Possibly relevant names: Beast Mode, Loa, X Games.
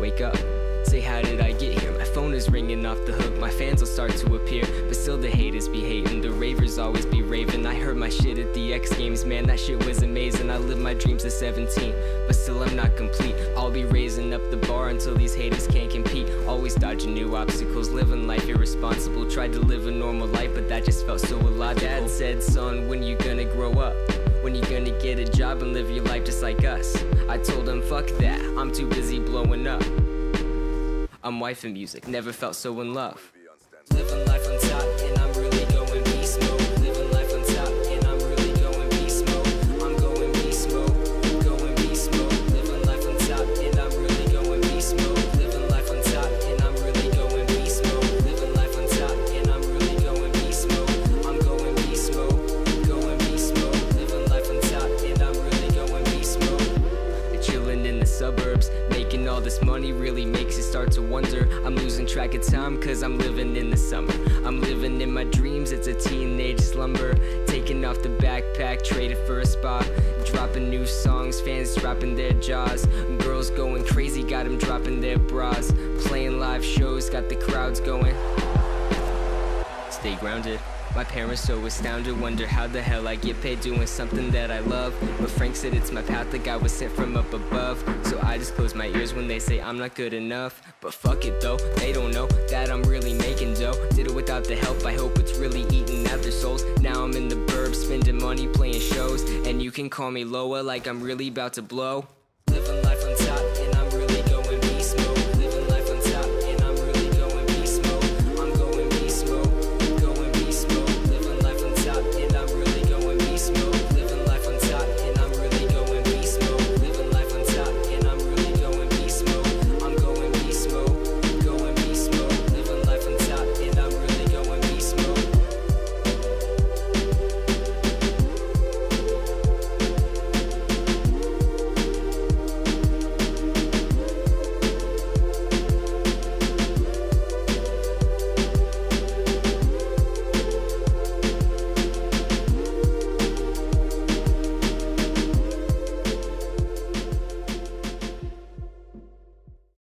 Wake up, say how did I get here? My phone is ringing off the hook, my fans will start to appear, but still the haters be hating, the ravers always be raving. I heard my shit at the X Games, man, that shit was amazing. I lived my dreams at 17, but still I'm not complete. I'll be raising up the bar until these haters can't compete. Always dodging new obstacles, living life irresponsible. Tried to live a normal life, but that just felt so illogical. Dad said, son, when you gonna grow up? When you gonna get a job and live your life just like us? I told him, fuck that, I'm too busy blowing up. I'm wifing music, never felt so in love. Living life on top, and I'm really going beast mode. Living life on top, and I'm really going beast mode. I'm going beast mode, going beast mode. Living life on top, and I'm really going beast mode. Living life on top, and I'm really going beast mode. Living life on top, and I'm really going beast mode. I'm going beast mode, going beast mode. Living life on top, and I'm really going beast mode. Chilling in the suburbs, making all this money really makes it start to wonder. I'm losing track of time cause I'm living in the summer. I'm living in my dreams, it's a teenage slumber. Taking off the backpack, traded for a spot. Dropping new songs, fans dropping their jaws. Girls going crazy, got them dropping their bras. Playing live shows, got the crowds going. Stay grounded. My parents so astounded, wonder how the hell I get paid doing something that I love. But Frank said it's my path, like I was sent from up above. So I just close my ears when they say I'm not good enough. But fuck it though, they don't know that I'm really making dough. Did it without the help, I hope it's really eating at their souls. Now I'm in the burbs, spending money playing shows. And you can call me Loa, like I'm really about to blow. Living life